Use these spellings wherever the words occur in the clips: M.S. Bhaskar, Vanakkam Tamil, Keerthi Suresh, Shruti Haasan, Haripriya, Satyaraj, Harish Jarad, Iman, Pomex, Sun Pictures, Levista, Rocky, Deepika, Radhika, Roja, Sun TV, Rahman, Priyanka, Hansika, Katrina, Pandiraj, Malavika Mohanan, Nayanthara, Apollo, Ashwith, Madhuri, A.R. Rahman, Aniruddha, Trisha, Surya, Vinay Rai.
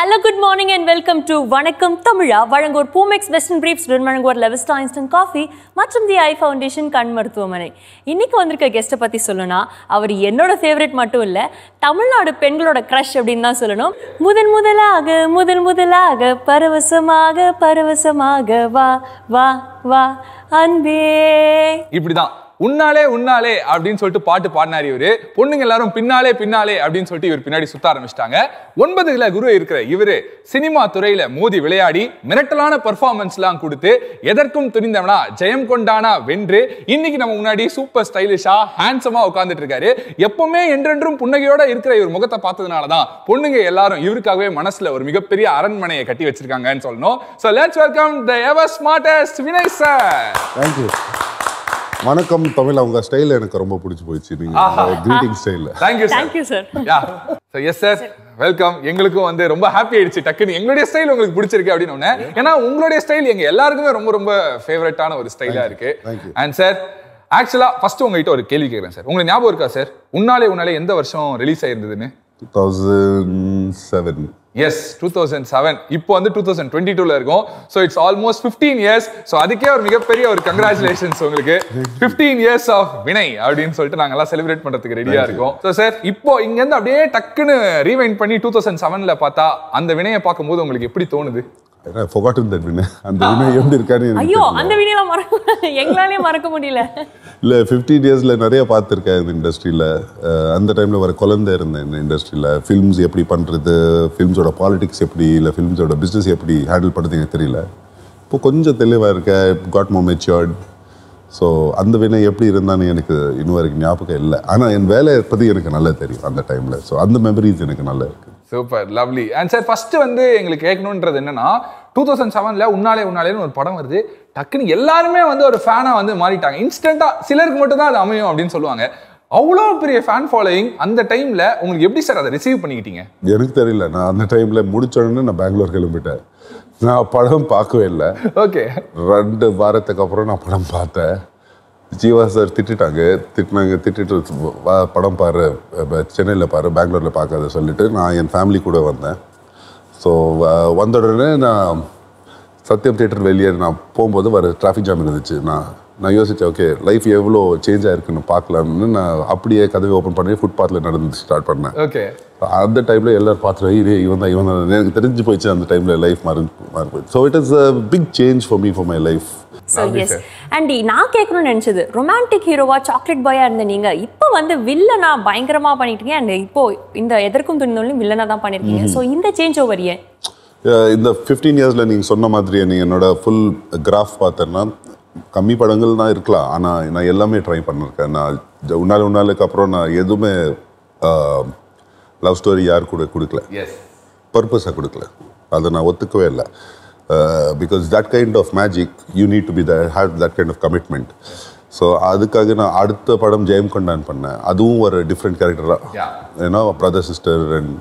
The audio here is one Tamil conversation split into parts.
Hello, good morning and welcome to Vanakkam Tamil. Varangor Pomex Western Briefs, Runmanangor Levista Instant Coffee, மற்றும் தி ஐ ஃபவுண்டேஷன் கண் மருத்துவமனை. இன்னைக்கு வந்திருக்க கெஸ்ட்டை பற்றி சொல்லணும்னா அவர் என்னோட ஃபேவரட் மட்டும் இல்லை, தமிழ்நாடு பெண்களோட க்ரஷ் அப்படின்னு தான் சொல்லணும். முதன் முதலாக பரவசமாக வா வா வா அன்பே, இப்படிதான் உன்னாலே அப்படின்னு சொல்லிட்டு பாட்டு பாடினார் இவரு. பொண்ணுங்க எல்லாரும் பின்னாலே அப்படின்னு சொல்லிட்டு இவர் பின்னாடி சுத்த ஆரம்பிச்சிட்டாங்க. 9 கிலோ குரு இருக்கிற இவரு சினிமா துறையில மோதி விளையாடி மிரட்டலான பெர்ஃபார்மன்ஸ் எல்லாம் கொடுத்து எதற்கும் துணிந்தவனா ஜெயம் கொண்டானா வென்று இன்னைக்கு நம்ம முன்னாடி சூப்பர் ஸ்டைலிஷா ஹேண்ட்ஸமா உட்கார்ந்துட்டு இருக்காரு. எப்பவுமே என்றென்றும் புன்னகையோட இருக்கிற இவர் முகத்தை பார்த்ததுனாலதான் பொண்ணுங்க எல்லாரும் இவருக்காகவே மனசுல ஒரு மிகப்பெரிய அரண்மனையை கட்டி வச்சிருக்காங்கன்னு சொல்லணும். So let's welcome the ever smartest Vinay sir. Thank you. வணக்கம் தமிழ். அவங்க ஸ்டைல் எனக்கு ரொம்ப பிடிச்சு போயிடுச்சு. நீங்க greeting style. Thank you sir. Yeah. So yes sir. Welcome. எங்களுக்கும் வந்து ரொம்ப ஹாப்பி ஆயிடுச்சு டக்குனு எங்களுடைய ஸ்டைல் உங்களுக்கு பிடிச்சிருக்கு அப்படின்னு ஒண்ணே. ஏன்னா உங்களுடைய ஸ்டைல் எங்க எல்லாருக்குமே ரொம்ப ஃபேவரட்டான ஒரு ஸ்டைலா இருக்கு. And sir, actually first உங்ககிட்ட ஒரு கேள்வி கேக்குறேன் சார். உங்களுக்கு ஞாபகம் இருக்கா சார் உன்னாலே எந்த வருஷம் ரிலீஸ் ஆயிருந்ததுன்னு? 2007. Yes, 2007. இப்போ வந்து 2022ல இருக்கோம். So it's almost 15 years. So அதுக்கே ஒரு மிகப்பெரிய ஒரு congratulations உங்களுக்கு. 15 years of Vinay அப்படினு சொல்லிட்டு நாங்க எல்லாம் செலிப்ரேட் பண்றதுக்கு ரெடியா இருக்கோம். So sir, இப்போ இங்க இருந்து அப்படியே டக்குன்னு ரீவைண்ட் பண்ணி 2007ல பார்த்தா அந்த வினையை பாக்கும்போது உங்களுக்கு எப்படி தோணுது? I forgot that Vinay. அந்த வினை எப்படி இருக்கானே. ஐயோ, அந்த வினையை எங்களாலே மறக்க முடியல. இல்ல 15 yearsல நிறைய பார்த்திருக்கேன் இந்த இண்டஸ்ட்ரியில. அந்த டைம்ல வர குழந்தை இருந்தேன் இந்த இண்டஸ்ட்ரியில. ஃபிலிம்ஸ் எப்படி பண்றது, ஃபிலிம்ஸோட பாலிடிக்ஸ் எப்படி, இல்ல ஃபிலிம்ஸோட பிசினஸ் எப்படி ஹேண்டில் பண்றதுன்னு தெரியல. இப்போ கொஞ்சம் தெளிவா இருக்கேன். காட் மோர் மெச்சூர்ட். ஸோ அந்த வினை எப்படி இருந்தான்னு எனக்கு இன்னும் வரைக்கும் ஞாபகம் இல்லை. ஆனால் என் வேலை பற்றி எனக்கு நல்லா தெரியும் அந்த டைமில். ஸோ அந்த மெமரிஸ் எனக்கு நல்லா இருக்குது. Super, lovely. And sir, first வந்து எங்களுக்கு கேட்கணுன்றது என்னென்னா, 2007ல் உன்னாலேன்னு ஒரு படம் வருது. டக்குன்னு எல்லாருமே வந்து ஒரு ஃபேனாக வந்து மாறிட்டாங்க இன்ஸ்டண்ட்டாக. சிலருக்கு மட்டும்தான் அது அமையும் அப்படின்னு சொல்லுவாங்க. அவ்வளோ பெரிய ஃபேன் ஃபாலோயிங் அந்த டைமில் உங்களுக்கு எப்படி சார் அதை ரிசீவ் பண்ணிக்கிட்டீங்க? எனக்கு தெரியல. நான் அந்த டைமில் முடிச்சோடனே நான் பெங்களூர் கிளம்பிட்டேன். நான் படம் பார்க்கவே இல்லை. ஓகே, 2 வாரத்துக்கு அப்புறம் நான் படம் பார்த்தேன். ஜீவா சார் திட்டிட்டு படம் பாரு, சென்னையில் பாரு, பெங்களூரில் பார்க்காத சொல்லிட்டு நான் என் ஃபேமிலி கூட வந்தேன். ஸோ வந்த உடனே நான் சத்யம் தியேட்டர் வெளியே நான் போகும்போது வர டிராஃபிக் ஜாம் இருந்துச்சு. நான் யோசித்தேன், ஓகே லைஃப் எவ்வளோ சேஞ்ச் ஆகிருக்குன்னு பார்க்கலாம்னு நான் அப்படியே கதவை ஓப்பன் பண்ணி ஃபுட்பாத்தில் நடந்து ஸ்டார்ட் பண்ணேன். ஓகே, அந்த டைமில் எல்லோரும் பார்த்துட்டு இவன் தான் எனக்கு தெரிஞ்சு போயிடுச்சு. அந்த டைமில் லைஃப் மாறி போயிடுச்சு. So it is a big change for me for my life. So yes, and நான் கேட்கணும்னு நினச்சது, ரொமான்டிக் ஹீரோவா சாக்லேட் பாயாக இருந்த நீங்கள் இப்போ வந்து வில்லனா பயங்கரமாக பண்ணிட்டீங்க. அண்ட் இப்போது இந்த எதற்கும் துணிந்தவனும் வில்லனா தான் பண்ணியிருக்கீங்க. ஸோ இந்த சேஞ்ச் ஓவர் ஏன் இந்த 15 இயர்ஸில் நீங்கள் சொன்ன மாதிரி? நீங்கள் என்னோட ஃபுல் கிராஃப் பார்த்தேன்னா கம்மி படங்கள் தான் இருக்கலாம், ஆனால் நான் எல்லாமே ட்ரை பண்ணியிருக்கேன். நான் உன்னாலுக்கு அப்புறம் நான் எதுவுமே லவ் ஸ்டோரி யார் கூட கொடுக்கல, பர்பஸாக கொடுக்கல. அதை நான் ஒத்துக்கவே இல்லை. Because that kind of magic you need to be have that kind of commitment. So அதுக்காக நான் அடுத்த படம் ஜெயம் கொண்டான் பண்ணேன். அதுவும் ஒரு டிஃப்ரெண்ட் கேரக்டராக, ஏன்னா பிரதர் சிஸ்டர் அண்ட்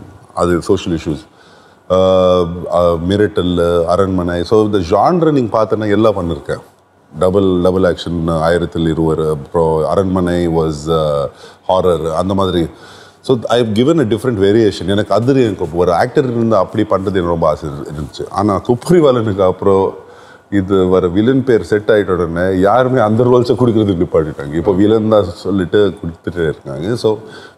அது social issues, Mirattal, Aranmanai. So இந்த ஜான்ரை நீங்கள் பார்த்தேன்னா எல்லாம் பண்ணியிருக்கேன். டபுள் ஆக்ஷன் 1000ல் 20, அப்புறம் அரண்மனை வாஸ் ஹாரர், அந்த மாதிரி. So I have given a different variation. எனக்கு அது எனக்கு ஒரு ஆக்டர் இருந்து அப்படி பண்ணுறது எனக்கு ரொம்ப ஆசை இருந்துச்சு. ஆனால் குப்ரிவாலனுக்கு அப்புறம் இது வர வில்லன் பேர் செட் ஆகிட்ட உடனே யாருமே அந்த ரோல்ஸை கொடுக்குறதுக்கு நிப்பாட்டிட்டாங்க. இப்போ வில்லன் தான் சொல்லிட்டு கொடுத்துட்டே இருக்காங்க. ஸோ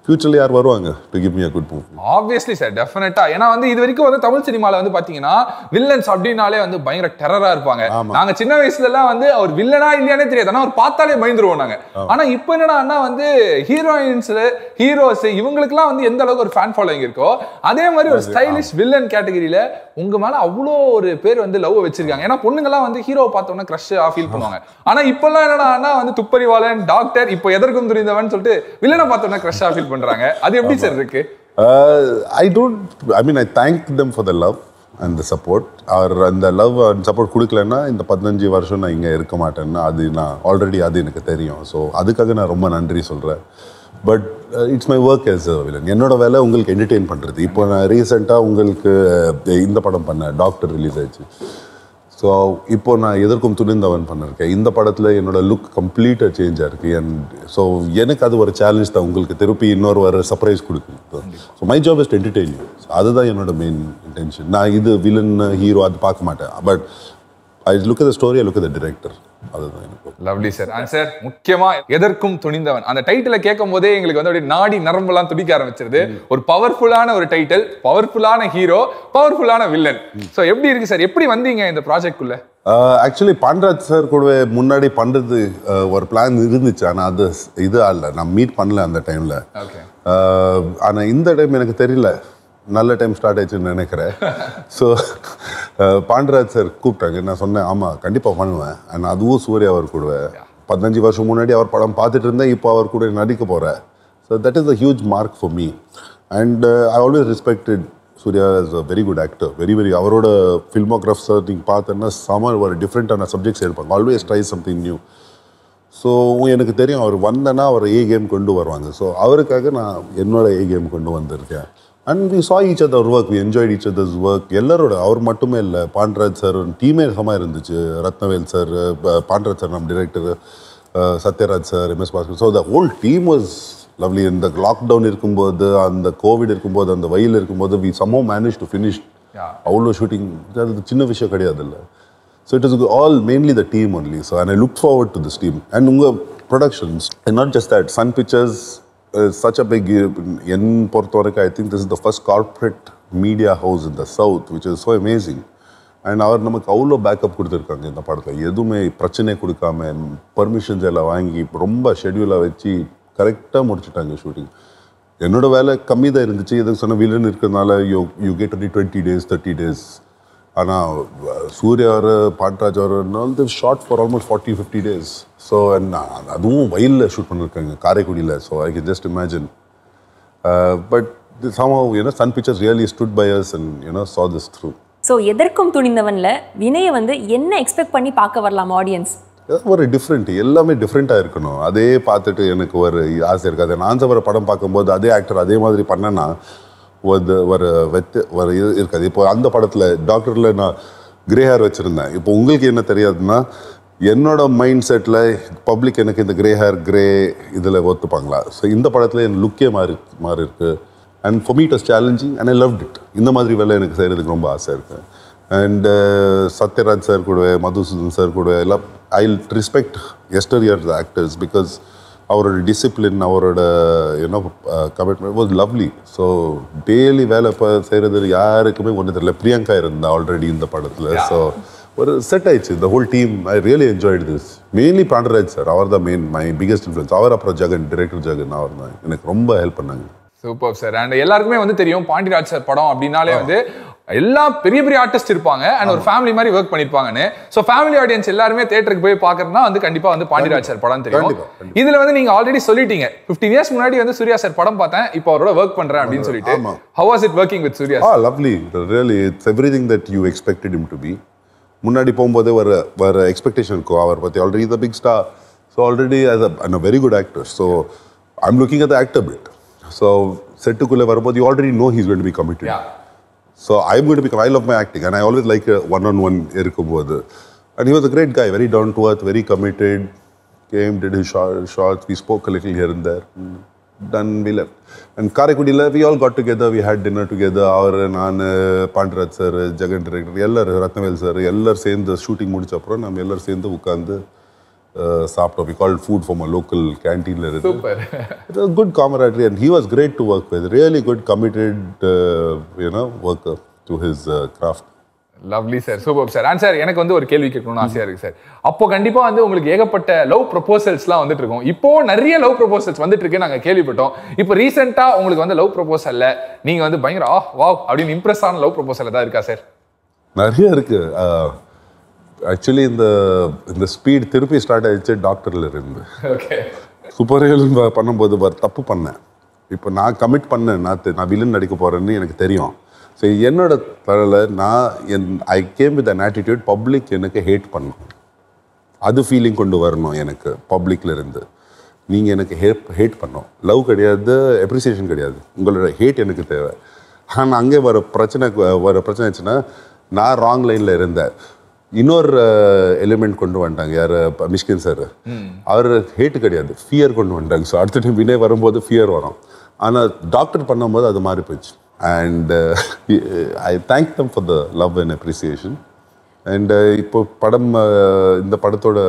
ஃபியூச்சரில் யார் வருவாங்க to give me a good movie? Obviously sir, டெஃபினட்டாக. ஏன்னா வந்து இது வரைக்கும் வந்து தமிழ் சினிமாவில் வந்து பார்த்தீங்கன்னா வில்லன்ஸ் அப்படின்னாலே வந்து பயங்கர டெரராக இருப்பாங்க. நாங்கள் சின்ன வயசுலலாம் வந்து அவர் வில்லனா இல்லையானே தெரியாது, ஆனால் அவர் பார்த்தாலே பயந்துருவோம் நாங்கள். ஆனால் இப்போ என்னன்னா வந்து ஹீரோயின்ஸு, ஹீரோஸ் இவங்களுக்குலாம் வந்து எந்த அளவுக்கு ஒரு ஃபேன் ஃபாலோயிங் இருக்கோ அதே மாதிரி ஒரு ஸ்டைலிஷ் வில்லன் கேட்டகரியில் உங்கள் மேலே அவ்வளோ ஒரு பேர் வந்து லவ் வச்சிருக்காங்க. ஏன்னா பொண்ணுங்களாம் வந்து ஹீரோ பார்த்தவன கிரஷ் ஃபீல் பண்ணுவாங்க. ஆனா இப்போலாம் என்னன்னா வந்து துப்பறிவாளன், டாக்டர், இப்போ எதற்கும் துணிந்தவன் சொல்லிட்டு வில்லனை பார்த்தவன கிரஷ் ஃபீல் பண்றாங்க. அது எப்படி சார் இருக்கு? I mean I thank them for the love and the support. Or அந்த லவ் அண்ட் சப்போர்ட் கொடுக்கலன்னா இந்த 15 வருஷம் நான் இங்கே இருக்க மாட்டேன்னா அது நான் ஆல்ரெடி அது எனக்கு தெரியும். ஸோ அதுக்காக நான் ரொம்ப நன்றி சொல்றேன். But it's my work as a villain. என்னோட வேலை உங்களுக்கு என்டர்டெயின் பண்றது. இப்போ நான் ரீசெண்டாக உங்களுக்கு இந்த படம் பண்ணேன், டாக்டர் ரிலீஸ் ஆயிடுச்சு. ஸோ இப்போ நான் எதற்கும் துணிந்தவன் பண்ணியிருக்கேன். இந்த படத்தில் என்னோடய லுக் கம்ப்ளீட்டாக சேஞ்சாக இருக்குது. அண்ட் ஸோ எனக்கு அது ஒரு சேலஞ்ச் தான், உங்களுக்கு திருப்பி இன்னொரு வர சர்ப்ரைஸ் கொடுக்கும். So my job is to entertain you. So அதுதான் என்னோட மெயின் இன்டென்ஷன். நான் இது வில்லன் ஹீரோ அது பார்க்க மாட்டேன். But I look at the story, I look at the director. அதுதான் எனக்கு. Lovely sir. அண்ட் சார் முக்கியமாக எதற்கும் துணிந்தவன் அந்த டைட்டிலை கேட்கும் போதே எங்களுக்கு வந்து அப்படியே நாடி நரம்பெல்லாம் துடிக்க ஆரம்பிச்சிருது. ஒரு பவர்ஃபுல்லான ஒரு டைட்டில், பவர்ஃபுல்லான ஹீரோ, பவர்ஃபுல்லான வில்லன். ஸோ எப்படி இருக்கு சார், எப்படி வந்தீங்க இந்த ப்ராஜெக்ட்குள்ளே? ஆக்சுவலி பாண்டிராஜ் சார் கூட முன்னாடி பண்ணுறது ஒரு பிளான் இருந்துச்சு. ஆனால் அது இது இல்லை, நான் மீட் பண்ணல அந்த டைமில். ஓகே. ஆனால் இந்த டைம் எனக்கு தெரியல, நல்ல டைம் ஸ்டார்ட் ஆயிடுச்சுன்னு நினைக்கிறேன். ஸோ பாண்டிராஜ் சார் கூப்பிட்டாங்க. நான் சொன்னேன் ஆமாம் கண்டிப்பாக பண்ணுவேன். நான் அதுவும் சூர்யா அவர் கூட 15 வருஷம் முன்னாடி அவர் படம் பார்த்துட்டு இருந்தேன். இப்போ அவர் கூட நடிக்க போகிறேன். So that is a huge mark for me. And I always respected Suriya is a very good actor. Very அவரோட ஃபில்மோகிராஃப் சார் நீங்கள் பார்த்தேன்னா சம ஒரு டிஃப்ரெண்ட்டான சப்ஜெக்ட்ஸ் எடுப்பாங்க. Always try something new. So எனக்கு தெரியும் அவர் வந்தேன்னா அவர் ஏ கேம் கொண்டு வருவாங்க. ஸோ அவருக்காக நான் என்னோட ஏ கேம் கொண்டு வந்திருக்கேன். And we saw each other's work, we enjoyed each other's work. எல்லாரோட அவர் மட்டுமே இல்லை, பாண்டிராஜ் சார் டீமே சமமாக இருந்துச்சு. ரத்னவேல் சார், பாண்டிராஜ் சார் நம்ம director, Sathyaraj sir, MS Bhaskar. So the whole team was lovely. இந்த லாக்டவுன் இருக்கும்போது, அந்த கோவிட் இருக்கும்போது, அந்த வெயில் இருக்கும்போது we somehow managed to finish அவ்வளோ ஷூட்டிங். அது சின்ன விஷயம் கிடையாது இல்லை. So it is all mainly the team only. So and I look forward to this team. And உங்கள் productions. And not just that, Sun Pictures. Such a big, in Puerto Rico, I think this is the first corporate media house in the South, which is so amazing. And our namakku avlo backup kuduthirukanga indha padathula. Edume prachane kudukama permissions ella vaangi romba schedule vechi correct ah mudichitaanga shooting. Ennoda vela kammi da irundichu, edhu sonna villain irukadnala you get only 20 days 30 days. Ana Surya or Pandiraj or all they shot for almost 40-50 days. So and அதுவும் வயலில் ஷூட் பண்ணியிருக்காங்க, காரைக்குடியில். So I can just imagine. But somehow Sun Pictures really stood by us and saw this through. So எதற்கும் துணிந்தவனில் வினயை வந்து என்ன எக்ஸ்பெக்ட் பண்ணி பார்க்க வரலாம் ஆடியன்ஸ்? ஒரு டிஃப்ரெண்ட், எல்லாமே டிஃப்ரெண்ட்டாக இருக்கணும். அதே பார்த்துட்டு எனக்கு ஒரு ஆசை இருக்காது. நான் ஒரு படம் பார்க்கும்போது அதே ஆக்டர் அதே மாதிரி பண்ணேன்னா ஒரு இருக்காது. இப்போ அந்த படத்தில் டாக்டரில் நான் கிரே ஹேர் வச்சுருந்தேன். இப்போ உங்களுக்கு என்ன தெரியாதுன்னா என்னோட மைண்ட் செட்டில் பப்ளிக் எனக்கு இந்த கிரே ஹேர் கிரே இதில் ஒத்துப்பாங்களா? ஸோ இந்த படத்தில் என் லுக்கே மாறி இருக்குது. And for me it was challenging and I loved it. இந்த மாதிரி வேலை எனக்கு செய்கிறதுக்கு ரொம்ப ஆசை இருக்குது. அண்டு சத்யராஜ் சார் கூட, மதுசூதன் சார் கூட எல்லாம் I respect exterior actors because அவரோட டிசிப்ளின், அவரோட commitment was lovely. So daily வேலை இப்போ செய்கிறது யாருக்குமே ஒன்றும் தெரியல. பிரியங்கா இருந்தா ஆல்ரெடி இந்த படத்தில். ஸோ ஒரு செட் ஆயிடுச்சு இந்த whole team. I really enjoyed this. Mainly Pandiraj sir, அவர் தான் மெயின் மை பிகஸ்ட் இன்ஃப்ளூயன்ஸ். அவர் அப்புறம் ஜெகன் டிரெக்டர் ஜெகன் அவர் தான் எனக்கு ரொம்ப ஹெல்ப் பண்ணாங்க. Super sir. அண்ட் எல்லாருக்குமே வந்து தெரியும் பாண்டிராஜ் சார் படம் அப்படின்னாலே வந்து எல்லா பெரிய பெரிய ஆர்டிஸ்ட் இருப்பாங்க அண்ட் ஒரு ஃபேமிலி மாதிரி ஒர்க் பண்ணிருப்பாங்கன்னு. ஸோ ஃபேமிலி ஆடியன்ஸ் எல்லாருமே தியேட்டருக்கு போய் பார்க்கறதுனா வந்து கண்டிப்பா வந்து பாண்டிராஜ் சார் படம் தெரியும். இதுல வந்து நீங்க ஆல்ரெடி சொல்லிட்டீங்க 15 years முன்னாடி வந்து சூர்யா சார் படம் பார்த்தேன், இப்போ அவரோட ஒர்க் பண்றேன் அப்படின்னு சொல்லிட்டு. How was it working with Surya? Lovely. Really it's everything that you expected him to be. முன்னாடி போகும்போதே ஒரு எக்ஸ்பெக்டேஷன் இருக்கும் அவர் பற்றி. Already is a big star. So already as a very good actor. So I'm looking at the actor bit. So செட்டுக்குள்ளே வரும்போது you already know he's going to be committed. So I'm going to be I love my acting and I always like one on one இருக்கும்போது. And he was a great guy, very down to earth, very committed. Came did his shots, we spoke a little here and there, ton we left. And காரைக்குடியில் we all got together, we had dinner together. அவர், நான், பாண்டிராஜ் சார், ஜெகன் டிரெக்டர் எல்லோரும், ரத்னவேல் சார் எல்லோரும் சேர்ந்து ஷூட்டிங் முடிச்ச அப்புறம் நம்ம எல்லோரும் சேர்ந்து உட்காந்து சாப்பிட்டோம். We call food from a local கேன்டீனில் இருந்து. It was good camaraderie and he was great to work with. Really good committed work to his craft. Lovely sir. Super sir. And sir எனக்கு வந்து ஒரு கேள்வி கேட்கணும்னு ஆசையாக இருக்குது சார். அப்போ கண்டிப்பாக வந்து உங்களுக்கு ஏகப்பட்ட லவ் ப்ரொபோசல்ஸ்லாம் வந்துட்டு இருக்கும். இப்போ நிறைய லவ் ப்ரொபோசல்ஸ் வந்துட்டு இருக்கு, நாங்கள் கேள்விப்பட்டோம். இப்போ ரீசெண்டாக உங்களுக்கு வந்து லவ் ப்ரொபோசலில் நீங்கள் வந்து பயங்கர ஆ வா அப்படின்னு இம்ப்ரெஸ் ஆன லவ் ப்ரொபோசல் தான் இருக்கா சார்? நிறைய இருக்கு ஆக்சுவலி. இந்த ஸ்பீட் திருப்பி ஸ்டார்ட் ஆயிடுச்சு டாக்டரில் இருந்து. ஓகே. சூப்பர்ஹீல் பண்ணும்போது தப்பு பண்ணேன். இப்போ நான் கமிட் பண்ணேன், நான் வில்லன் நடிக்க போகிறேன்னு எனக்கு தெரியும். ஸோ என்னோட தரல நான் I came with an attitude. Public எனக்கு ஹேட் பண்ணணும், அது ஃபீலிங் கொண்டு வரணும் எனக்கு பப்ளிக்லேருந்து. நீங்கள் எனக்கு ஹேட் பண்ணோம், லவ் கிடையாது, அப்ரிசியேஷன் கிடையாது, உங்களோட ஹேட் எனக்கு தேவை. ஆனால் அங்கே வர பிரச்சனை ஆச்சுன்னா நான் ராங் லைனில் இருந்தேன். இன்னொரு எலிமெண்ட் கொண்டு வந்துட்டாங்க யார் மிஷ்கின் சார். அவர் ஹேட் கிடையாது, ஃபியர் கொண்டு வந்துட்டாங்க. ஸோ அடுத்த டைம் வினய் வரும்போது ஃபியர் வரும். ஆனால் டாக்டர் பண்ணும்போது அது மாறி போயிடுச்சு. And I thank them for the love and appreciation. And இப்போ படம் இந்த படத்தோட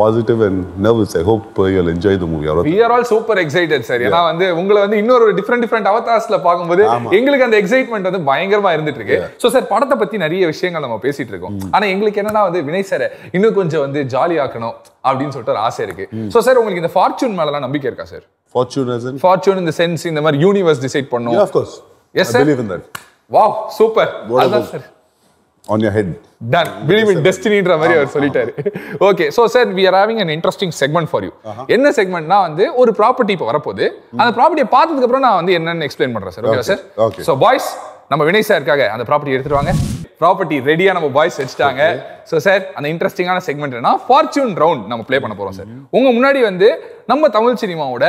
positive and nervous. I hope you'll enjoy the movie. We are all super excited, sir. ஏன்னா வந்து உங்களை வந்து இன்னொரு different அவதார்ஸ்ல பாக்கும்போது எங்களுக்கு அந்த எக்ஸைட்மெண்ட் வந்து பயங்கரமா இருந்துட்டு இருக்கு. சோ சார் படத்தை பத்தி நிறைய விஷயங்கள் நம்ம பேசிட்டு இருக்கோம். ஆனா எங்களுக்கு என்னன்னா வந்து வினய் சார் இன்னும் கொஞ்சம் வந்து ஜாலி ஆக்கணும் அப்படின்னு சொல்லிட்டு ஒரு ஆசை இருக்கு. சோ சார் உங்களுக்கு இந்த ஃபார்ச்சூன் மேல எல்லாம் நம்பிக்கை இருக்கா sir? Fortune as in fortune in the sense இந்த மாதிரி யூனிவர்ஸ் டிசைட் பண்ணும். Yeah, of course. Yes sir. I believe in that. Wow, super. அதான் sir. On your head. Done. Believe in destiny. Okay. So, sir, we are having an interesting segment for you. என்ன செக்மெண்ட்னா வந்து ஒரு ப்ராப்பர்ட்டி இப்போ வரப்போகுது. அந்த ப்ராப்பர்ட்டியை பார்த்ததுக்கு அப்புறம் நான் வந்து என்னன்னு எக்ஸ்பிளைன் பண்றேன் சார். ஓகேவா சார்? ஓகே. So, boys, நம்ம வினய் சார்க்காக அந்த ப்ராப்பர்ட்டி எடுத்துட்டு வாங்க. ப்ராப்பர்ட்டி ரெடியா நம்ம பாய்ஸ் வச்சுட்டாங்க. ஸோ சார் அந்த இன்ட்ரெஸ்டிங்கான செக்மெண்ட் என்னன்னா ஃபார்ச்சூன் ரவுண்ட் நம்ம பிளே பண்ண போறோம் சார். உங்க முன்னாடி வந்து நம்ம தமிழ் சினிமாவோட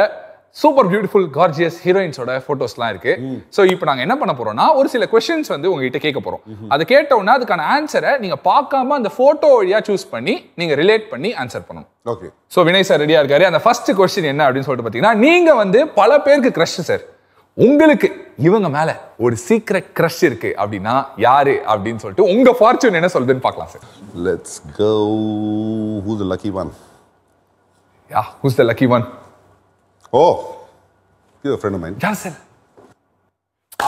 சூப்பர் பியூட்டிஃபுல் கார்ஜியஸ் ஹீரோயின்ஸோட போட்டோஸ்லாம் இருக்கு. ஸோ இப்போ நாங்கள் என்ன பண்ண போறோம்னா ஒரு சில கொஸ்டின்ஸ் வந்து உங்ககிட்ட கேட்க போறோம். அதை கேட்டோம்னா அதுக்கான ஆன்சரை நீங்க பார்க்காம அந்த போட்டோ வழியா சூஸ் பண்ணி நீங்க ரிலேட் பண்ணி ஆன்சர் பண்ணணும். ஓகே. ஸோ வினய் சார் ரெடியா இருக்காரு. அந்த ஃபர்ஸ்ட் கொஸ்டின் என்ன அப்படின்னு சொல்லிட்டு பாத்தீங்கன்னா நீங்க வந்து பல பேருக்கு கிரஷ் சார், உங்களுக்கு இவங்க மேல ஒரு சீக்ரெட் கிரஷ் இருக்கு அப்படின்னா யாரு அப்படின்னு சொல்லிட்டு உங்க ஃபார்ச்சூன் என்ன சொல்றதுன்னு பார்க்கலாம் sir. Let's go. Who the lucky one? Yeah, who's the lucky one? Oh, you're a friend of mine. Yes, sir.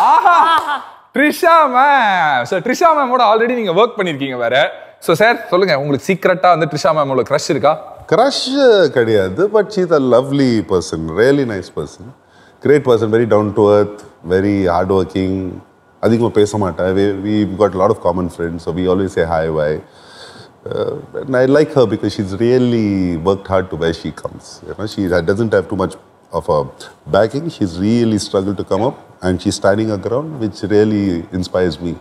Ah, Trisha ma'am. So, Trisha ma'am oda already neenga work pannirkeenga vera. So, sir, solunga ungalku secret-a vandu Trisha ma'am oda crush iruka? Crush kadiyadu, but she's a lovely person, really nice person. Great person, very down to earth, very hard working. Adhigama pesa maata. We've got a lot of common friends, so we always say hi, bye. And I like her because she's really worked hard to where she comes. You know, she doesn't have too much of a backing. She's really struggled to come up, and she's standing her ground, which really inspires me.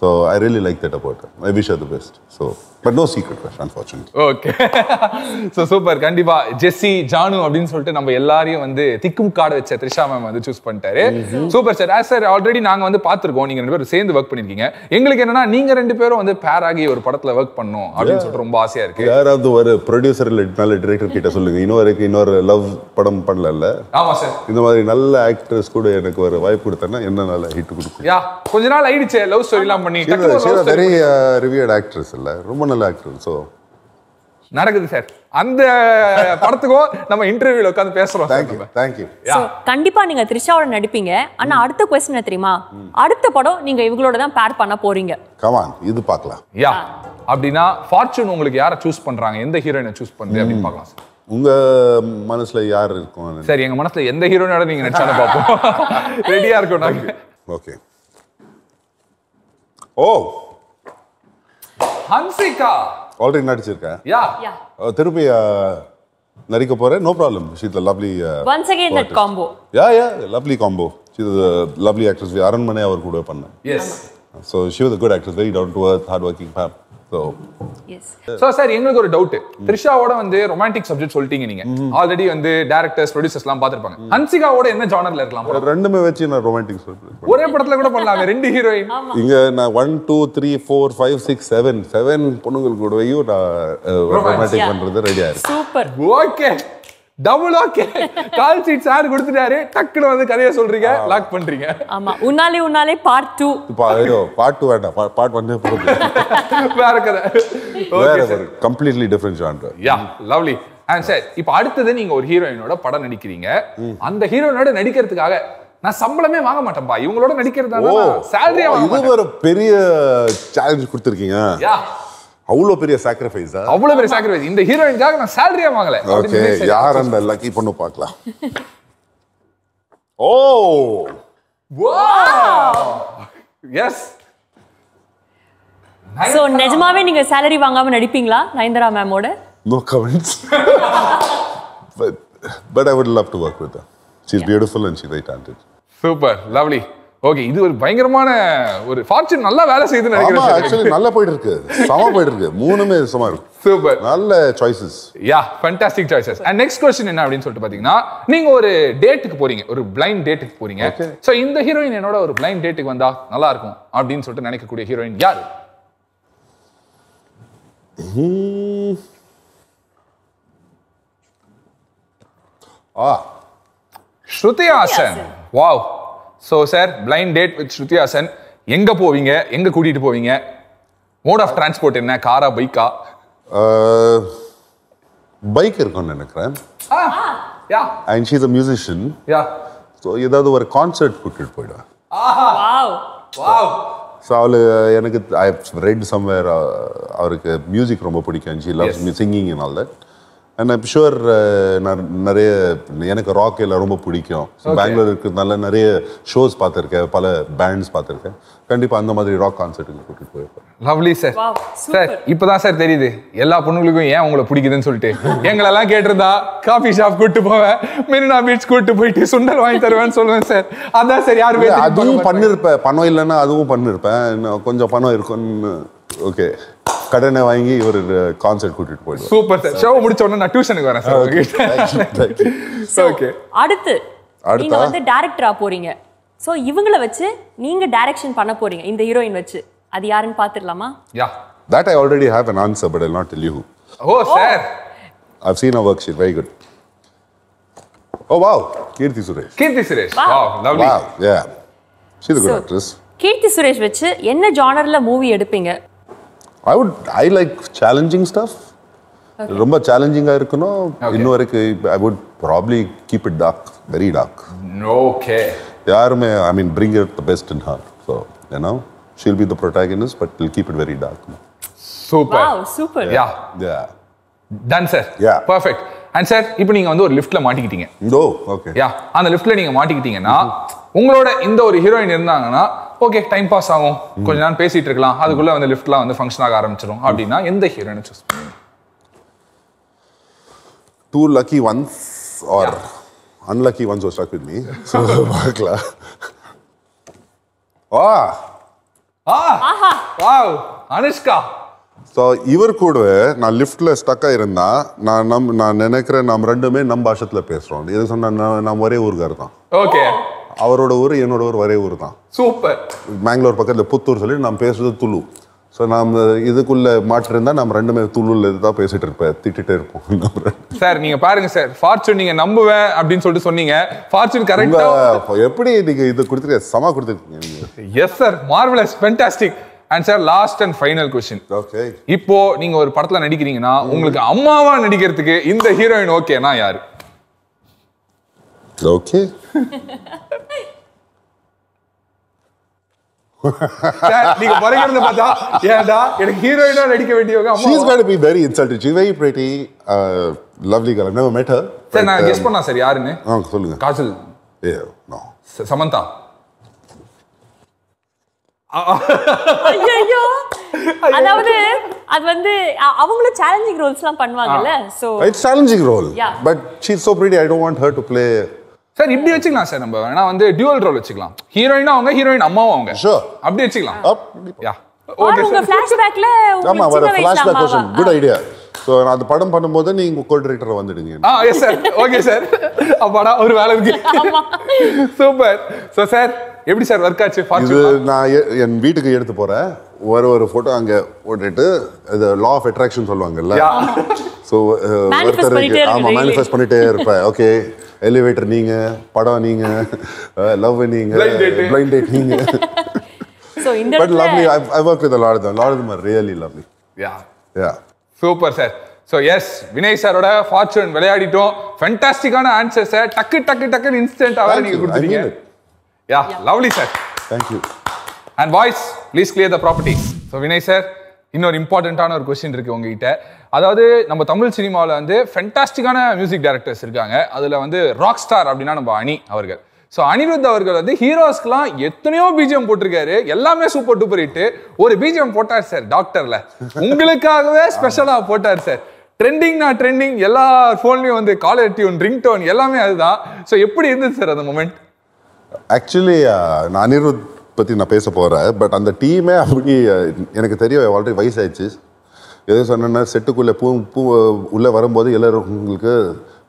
So I really like that about her. I wish her the best. So, but no secret crush, unfortunately. Okay. So super. Kandipa Jesse, Janu, abdin solte namm ellariye vande thikkum card vecha Trisha ma'am vande choose pannitaru. Super sir. As sir already naanga vande paathirukom neenga rendu per sendu work pannirukinga. Engalukku enna na neenga rendu perum vande pair aagi oru padathula work pannom abdin solra romba aasaiya irukku. Yaravadhu oru producer illa nalla director kitta solunga. Innovarekku innora love padam pannala. Aama sir. Indha mari nalla actors kuda enakku oru vibe kuduthana enna nalla hit kudukum. Yeah, konja naal aidiche love story la பண்ணி. She's a very revered actress இல்ல, ரொம்ப நல்ல actress. So நடக்குது சார் அந்த படத்துக்கு நம்ம இன்டர்வியூல உட்கார்ந்து பேசுறோம். Thank you, thank you. So கண்டிப்பா நீங்க த்ரிஷாவோட நடிப்பீங்க. ஆனா அடுத்த क्वेश्चन தெரியுமா? அடுத்த படம் நீங்க இவங்களோட தான் பேர் பண்ண போறீங்க. Come on, இது பார்க்கலாம். Yeah. அப்படினா ஃபார்ச்சூன் உங்களுக்கு யாரை சூஸ் பண்றாங்க? எந்த ஹீரோயினை சூஸ் பண்ணுது அப்படி பார்க்கலாம் சார். உங்க மனசுல யார் இருக்கும்? சரி, எங்க மனசுல எந்த ஹீரோயினோட நீங்க நடிச்சானே பாப்போம். ரெடியா இருக்கோம் நாங்க. Okay. Oh, Hansika. Already nadichirka. Yeah. Yeah. Thirupi narika pora. No problem. She's a lovely. Once again artist. That combo. Yeah, yeah. Lovely combo. She's a lovely actress. We Aranmanai avar kuda panna. Yes. So she was a good actress. Very down to earth, hardworking ma'am. So. Yes. So sir, engalukku oru doubt. Trisha oda vande romantic subject soltinga neenga. Already vande directors, producers la paathirupanga. Hansika oda enna genre la irkalam? Rendume vechi na romantic subject. Ore padathula kuda pannalame rendu heroine. Inga na 1 2 3 4 5 6 7 7 ponnungal kudaiyum na romantic pandradhu ready a. Super. Okay. Double okay. Call sheet sir கொடுத்துட்டாரு. டக்குனு வந்து கதையை சொல்றீங்க, லாக் பண்றீங்க. ஆமா, உன்னாலே உன்னாலே பார்ட் 2. பார்ட் 2 வேண்டாம், பார்ட் 1 போடுங்க. வேற கதை. ஓகே சார், கம்ப்ளீட்லி டிஃபரண்ட் ஜானரா. Yeah, lovely. அண்ட் சார் இப்போ அடுத்து நீங்க ஒரு ஹீரோயினோட படம் நடிக்கிறீங்க. அந்த ஹீரோயினோட நடிக்கிறதுக்காக நான் சம்பளமே வாங்க மாட்டேன்பா, இவங்களோட நடிக்கிறதால சாலரி வாங்க மாட்டேன். இது ஒரு பெரிய சேலஞ்ச் கொடுத்திருக்கீங்க. யா, அவ்வளோ பெரிய சாக்ரிஃபைஸா? அவ்வளோ பெரிய சாக்ரிஃபைஸ். இந்த ஹீரோயினுக்காக நான் சாலரியா வாங்கல. ஓகே, யார் அந்த லக்கி பொண்ணு பார்க்கலாம். ஓ, வாவ். எஸ். சோ நிஜமாவே நீங்க சாலரி வாங்காம நடிப்பீங்களா நயன்தாரா மேமோட? No comments. But I would love to work with her. She is beautiful and she is talented. Super, lovely. Okay, இது ஒரு பயங்கரமான ஒரு ஃபார்ச்சூன் நல்லா வேலை செய்யுதுன்னு நினைக்கிறேன். ஆமா, एक्चुअली நல்லா போயிட்டு இருக்கு. சமமா போயிட்டு இருக்கு. மூணுமே சமமா இருக்கு. சூப்பர். நல்ல choices. Yeah, fantastic choices. And next question என்ன அப்படினு சொல்லிட்டு பாத்தீங்கன்னா நீங்க ஒரு டேட்டுக்கு போறீங்க, ஒரு ப்ளைண்ட் டேட்டுக்கு போறீங்க. சோ இந்த ஹீரோயின் என்னோட ஒரு ப்ளைண்ட் டேட்டுக்கு வந்தா நல்லா இருக்கும் அப்படினு சொல்லிட்டு நினைக்கக்கூடிய ஹீரோயின் யார்? Shruti Haasan. Wow. So, sir, blind date with Shruti Haasan. Yenga povinga, yenga koodittu povinga. Mode of transport enna? Kara, bike? Bike irukon nenakren. Yeah. And she's a musician. Yeah. So, yedadu or concert kuttit poida. Wow. Wow. So, I've read somewhere her music is very good and she loves singing and all that. And I'm sure I rock is very good. In Bangalore, I see shows and bands. I see a rock concert. Lovely, sir. Wow, super. Sir, now sir, you know all of you guys are very good. You all get a coffee shop, Minna Beach, Sundal, sir. That's sir, who is doing it? I do it. Okay. Kadane vaangi or concert kootit poidu. Super sir. Show mudichona na tuition ku varan sir. Okay. Thank you. So, okay. Adutha நீங்க வந்து டைரக்டரா போறீங்க. So இவங்கள வச்சு நீங்க டைரக்ஷன் பண்ண போறீங்க இந்த ஹீரோயின் வச்சு. அது யாருன்னு பாத்துறலாமா? Yeah. That I already have an answer but I'll not tell you who. Oh sir. I've seen her worksheet. Very good. Oh wow. Keerthi Suresh. Wow. Lovely. Wow. Yeah. She's a good actress. Keerthi Suresh வச்சு என்ன ஜானர்ல மூவி எடுப்பீங்க? I like challenging stuff. Okay. I would probably keep it dark, very dark. Okay. I mean, bring it the best in her. So, you know, she'll be the protagonist, but we'll keep it very dark. Super. Wow, super. Yeah. Yeah. Done, sir. Yeah. Perfect. And sir, now you are in a lift. No, okay. Yeah, in the lift, you are in a heroine. Okay, time pass ஆகும் கொஞ்ச நேரம் பேசிட்டு இருக்கலாம் அதுக்குள்ள வந்து லிஃப்ட்ல வந்து ஃபங்க்ஷன் ஆக ஆரம்பிச்சிரும் அப்படினா எந்த ஹீரோனை चूஸ் பண்ணுவீங்க two lucky ones or unlucky ones are stuck with me so பார்க்கலாம் wow அனுஷ்கா சோ இவர் கூட நான் லிஃப்ட்ல ஸ்டக் ஆயிருந்தா நான் நினைக்கிறேன் நாம ரெண்டுமே நம்ம பாஷத்துல பேசுறோம் இது சொன்னா நான் ஒரே ஊர்க்கார தான் ஓகே அவரோட ஊரு என்னோட ஊரு ஒரே ஊரு தான் சூப்பர் பெங்களூர் பக்கத்துல புத்தூர் சொல்லி நாம் பேசுறது துளு சோ நாம் இதுக்குள்ள மாற்ற இருந்தா நாம் ரெண்டுமே துளுல இருந்து தான் பேசிட்டு இருப்போம் திட்டிட்டே இருப்போம் சார் நீங்க பாருங்க சார் ஃபார்ச்சூன் நீங்க நம்புவேன் அப்படினு சொல்லிட்டு சொன்னீங்க ஃபார்ச்சூன் கரெக்ட்டா எப்படி நீங்க இது கொடுத்துட்டீங்க சமா கொடுத்துட்டீங்க yes sir marvellous fantastic And sir, last and final question. Okay. இப்போ நீங்க ஒரு படத்துல நடிக்கிறீங்கனா உங்களுக்கு அம்மாவா நடிக்கிறதுக்கு இந்த ஹீரோயின் ஓகேனா யாரு? ஓகே. சார் நீங்க பரங்கறத பார்த்தா ஏடா எனக்கு ஹீரோயினா நடிக்க வேண்டியவங்க அம்மா. She's going to be very insulted. She's very pretty, lovely girl. I've never met her. Sir நான் கெஸ் பண்ணா சார் யாருன்னு? சொல்லுங்க. காஜல். Yeah, no. சமந்தா. ஐயோ அதாவது அது வந்து அவங்கள challenging ரோல்ஸ்லாம் பண்ணுவாங்கல so it's challenging role but she's so pretty I don't want her to play sir இப்படி வெச்சுக்கலாம் சார் நம்ம انا வந்து டுயல் ரோல் வெச்சுக்கலாம் ஹீரோயினா அவங்க ஹீரோயின் அம்மாவா அவங்க ஷூர் அப்படி வெச்சுக்கலாம் யா ஓகே சார் உங்க ஃபிளாஷ் பேக்ல ஆமா வர flashback question good idea so நான் அந்த படம் பண்ணும்போது நீங்க கோ டைரக்டரா வந்துடுங்க எஸ் சார் ஓகே சார் அப்படா ஒரு வேளை இருக்கு ஆமா சூப்பர் சோ சார் எப்படி சார் வர்க் ஆச்சு ஃபார்ச்சூன் நான் என் வீட்டுக்கு எடுத்து போறேன் ஒரு போட்டோ அங்க ஓட்டிட்டு the law of attraction சொல்வாங்கல்ல சோ ஆமா மேனிஃபெஸ்ட் பண்ணிட்டே இருப்பேன் ஓகே எலிவேட்டர் நீங்க படம் நீங்க லவ் நீங்க blind date நீங்க சோ இந்த but lovely I worked with a lot of them are really lovely yeah super sir So yes, Vinay sir oda fortune velayaditom fantastic ana answers sir tak instant avara neenga kudutheenga Yeah, lovely sir. Thank you. And boys, please clear the property. So Vinay sir, இன்னொரு இம்பார்ட்டன்ட்டான ஒரு क्वेश्चन இருக்கு உங்ககிட்ட. அதாவது நம்ம தமிழ் சினிமால வந்து ஃபேண்டாஸ்டிக்கான மியூசிக் டைரக்டர்ஸ் இருக்காங்க. அதுல வந்து ராக் ஸ்டார் அப்படினா நம்ம அனி அவர்கள். சோ அனிருத் அவர்கள் வந்து ஹீரோஸ்க்குலாம் எத்தனையோ BGM போட்டுருக்காரு. எல்லாமே சூப்பர் டூப்பர் ஹிட். ஒரு BGM போட்டார் சார் டாக்டர்ல. உங்களுக்காகவே ஸ்பெஷலா போட்டார் சார். ட்ரெண்டிங்னா ட்ரெண்டிங் எல்லா ஃபோன்லயும் வந்து காலர் டியூன், ரிங் டோன் எல்லாமே அதுதான். சோ எப்படி இருந்துச்சு சார் அந்த மொமெண்ட்? Actually, Aniruddha பத்தி நான் பேச போறேன் பட் அந்த டீமே அப்படி எனக்கு தெரியும் ஆல்ரெடி வயசாயிடுச்சு ஏதோ சொன்னா செட்டுக்குள்ளே உள்ளே வரும்போது எல்லாரும் உங்களுக்கு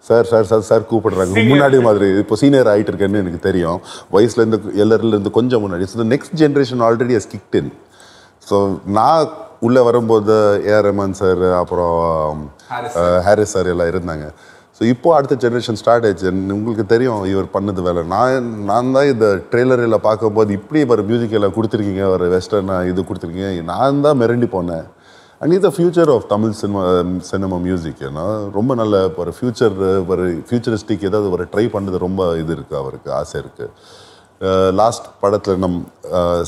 சார் சார் சார் சார் கூப்பிடுறாங்க முன்னாடி மாதிரி இப்போ சீனியர் ஆகிட்டு இருக்கேன்னு எனக்கு தெரியும் வயசுலேருந்து எல்லாருலேருந்து கொஞ்சம் முன்னாடி so next generation already has kicked in so நான் உள்ளே வரும்போது ஏஆர் ரஹ்மான் சார் அப்புறம் ஹாரிஸ் சார் எல்லாம் இருந்தாங்க. ஸோ இப்போது அடுத்த ஜென்ரேஷன் ஸ்டார்ட் ஆயிடுச்சு. உங்களுக்கு தெரியும் இவர் பண்ணது வேலை. நான் தான் இந்த ட்ரெய்லரில் பார்க்கும்போது இப்படி ஒரு மியூசிக் எல்லாம் கொடுத்துருக்கீங்க, ஒரு வெஸ்டர்னாக இது கொடுத்துருக்கீங்க, நான் தான் மிரண்டி போனேன். அண்ட் இது future of Tamil cinema music. ஏன்னா ரொம்ப நல்ல ஒரு ஃபியூச்சர், ஒரு ஃபியூச்சரிஸ்டிக் ஏதாவது ஒரு ட்ரை பண்ணுறது ரொம்ப இது இருக்குது, அவருக்கு ஆசை இருக்குது. லாஸ்ட் படத்தில் நம்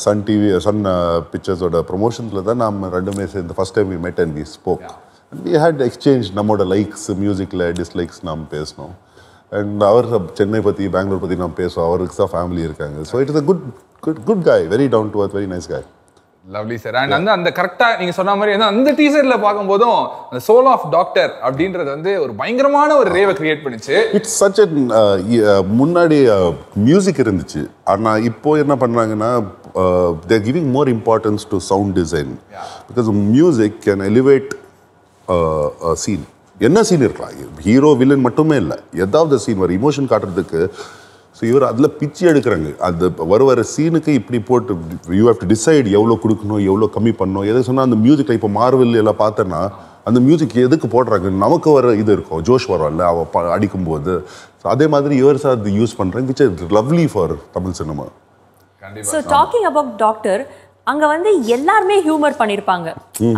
சன் டிவி சன் பிக்சர்ஸோட ப்ரொமோஷன்ஸில் தான் நாம் ரெண்டுமே சேர்ந்து first time we met and we spoke. We had exchanged நம்மோட லைக்ஸ், மியூசிக்கில் டிஸ்லைக்ஸ் நாம் பேசினோம். அண்ட் அவர் சென்னை பற்றி பெங்களூர் பற்றி நாம் பேசுவோம். அவருக்கு தான் ஃபேமிலி இருக்காங்க. So it is a good good good guy, very down to earth, very nice guy. Lovely sir. And வந்து அந்த கரெக்டாக நீங்கள் சொன்ன மாதிரி அந்த டீசரில் பார்க்கும்போதும் அந்த சோல் ஆஃப் டாக்டர் அப்படின்றது வந்து ஒரு பயங்கரமான ஒரு ரேவை கிரியேட் பண்ணிச்சு. இட்ஸ் சச் அ முன்னாடி மியூசிக் இருந்துச்சு, ஆனால் இப்போது என்ன பண்ணுறாங்கன்னா they are giving more importance to sound design because music can elevate scene. என்ன சீன் இருக்கலாம், ஹீரோ வில்லன் மட்டுமே இல்லை, ஏதாவது சீன் வரும் இமோஷன் காட்டுறதுக்கு. ஸோ இவர் அதில் பிச்சு எடுக்கிறாங்க. அது வர சீனுக்கு இப்படி போட்டு யூ ஹேவ் டு டிசைட் எவ்வளோ கொடுக்கணும், எவ்வளோ கம்மி பண்ணணும். எது சொன்னால் அந்த மியூசிக்கில் இப்போ மார்வெல் எல்லாம் பார்த்தோன்னா அந்த மியூசிக் எதுக்கு போடுறாங்க, நமக்கு வர இது இருக்கும், ஜோஷ் வரும்ல அவள் அடிக்கும்போது. ஸோ அதே மாதிரி இவர் சார் அது யூஸ் பண்ணுறாங்க, which is lovely for Tamil cinema. So talking about doctor, அங்கே வந்து எல்லாருமே ஹியூமர் பண்ணியிருப்பாங்க